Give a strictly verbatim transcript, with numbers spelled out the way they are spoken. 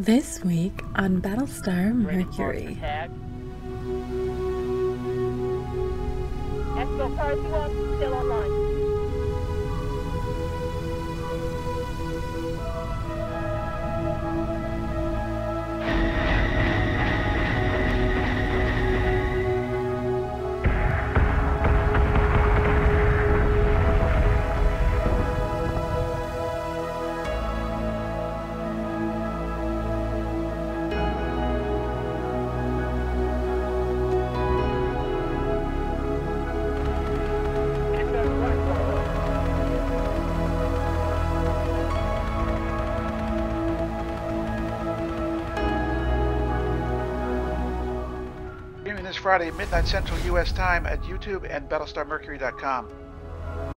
This week on Battlestar Mercury. Still Friday at midnight Central U S time at YouTube and Battlestar Mercury dot com.